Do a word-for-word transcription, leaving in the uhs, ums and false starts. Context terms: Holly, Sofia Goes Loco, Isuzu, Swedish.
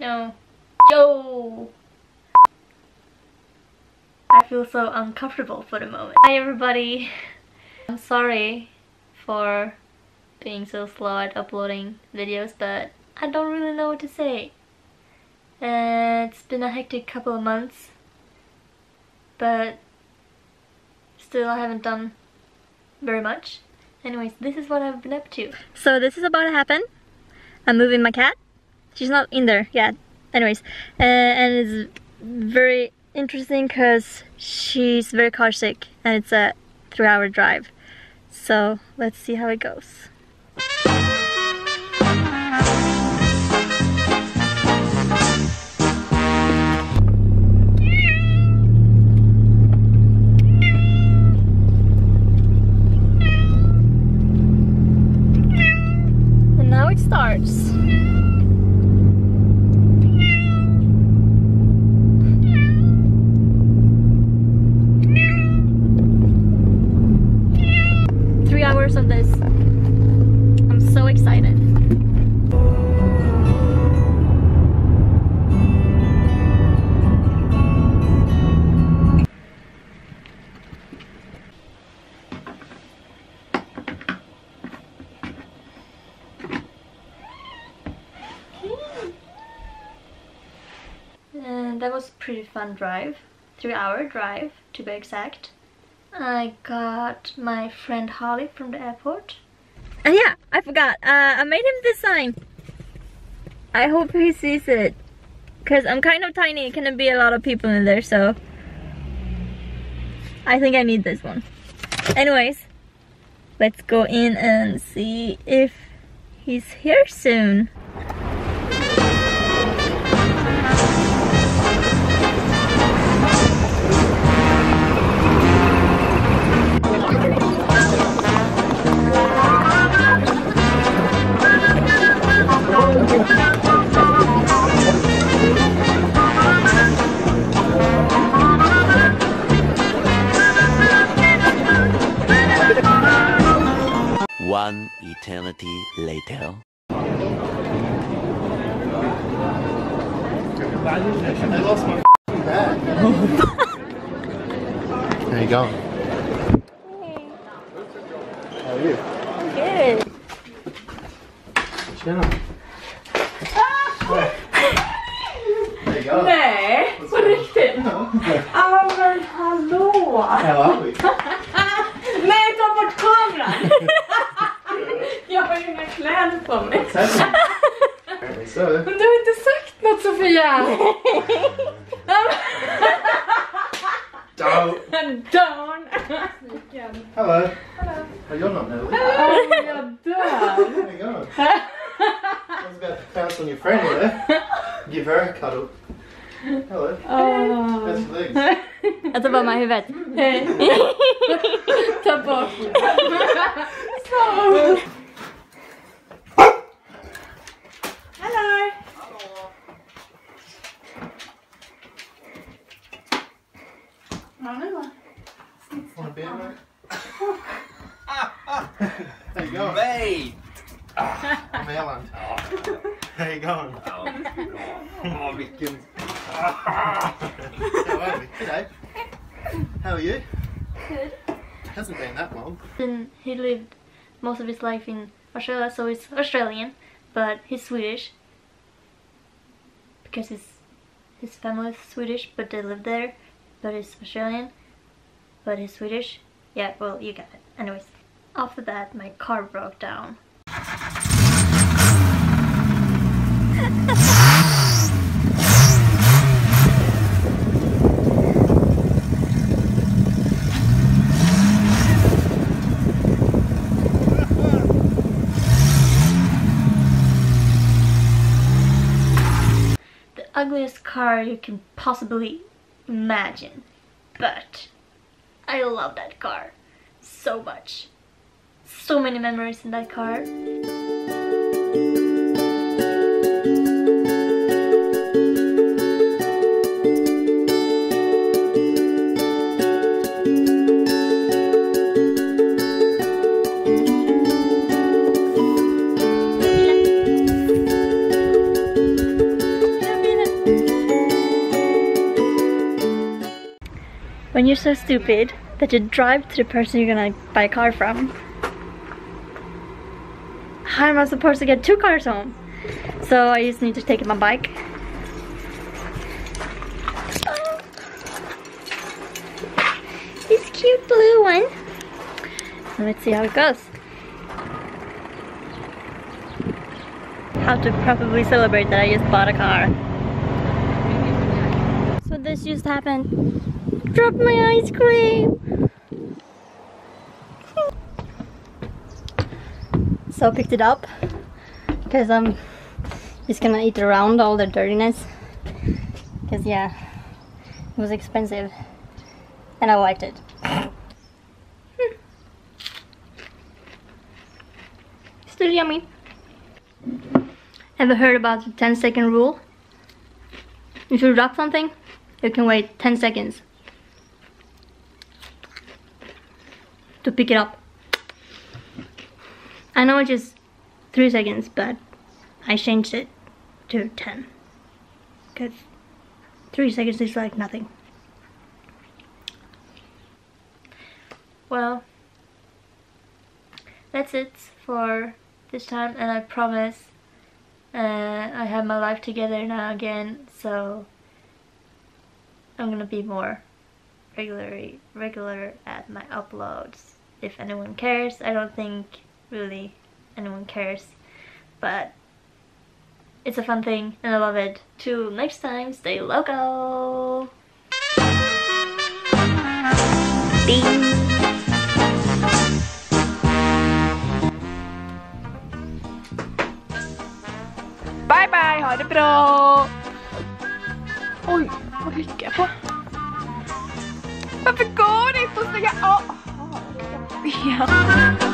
No. Yo! I feel so uncomfortable for the moment. Hi everybody! I'm sorry for being so slow at uploading videos, but I don't really know what to say. Uh, it's been a hectic couple of months, but still I haven't done very much. Anyways, this is what I've been up to. So this is about to happen. I'm moving my cat. She's not in there yet. Anyways, uh, and it's very interesting because she's very car sick and it's a three hour drive. So let's see how it goes. And now it starts. Of this. I'm so excited. And that was a pretty fun drive. Three-hour drive to be exact. I got my friend Holly from the airport. And yeah, I forgot. Uh, I made him this sign. I hope he sees it. Because I'm kind of tiny. It can be a lot of people in there, so... I think I need this one. Anyways, let's go in and see if he's here soon. One eternity later. I lost my bag. There you go. Hey. How are you? I'm good. Chill. There you go. Nej, på riktigt. Ja, men hallå. Hallå. Nej, ta bort kameran. Jag har ju inga kläder på mig. Men du har inte sagt något, Sofia. Down. Down. Hello. Hello. Are you not Nelly? Oh, jag dör. There you go. I was about to pounce on your friend there. Give her a cuddle. Hello. Oh. Best legs. Jag tar bara mig i huvudet. Hej. Ta bort. Så. Hello. Mamma. One bit. There you go. Babe. Melon. There you go. Oh, vilken... G'day. How are you? Good. Hasn't been that long. And he lived most of his life in Australia, so he's Australian, but he's Swedish. Because his, his family is Swedish, but they live there. But he's Australian, but he's Swedish. Yeah, well, you got it. Anyways, after that, my car broke down. The ugliest car you can possibly imagine, but I love that car so much. So many memories in that car. when you're so stupid that you drive to the person you're gonna buy a car from. How am I supposed to get two cars home? So I just need to take my bike. Oh. This cute blue one. Let's see how it goes. How to probably celebrate that I just bought a car. So this just happened. Dropped my ice cream. So I picked it up because I'm just gonna eat around all the dirtiness. Because yeah, it was expensive and I liked it. Hmm. Still yummy. Ever heard about the ten second rule? If you drop something, you can wait ten seconds to pick it up. I know it's just three seconds, but I changed it to ten. Because three seconds is like nothing. Well, that's it for this time, and I promise uh, I have my life together now again, so I'm gonna be more regularly, regular at my uploads. If anyone cares, I don't think really anyone cares, but it's a fun thing and I love it. Till next time, stay local. Ding. Bye bye, ha det bra! Oj, vad klickar jag på? Varför går det inte att stänga av?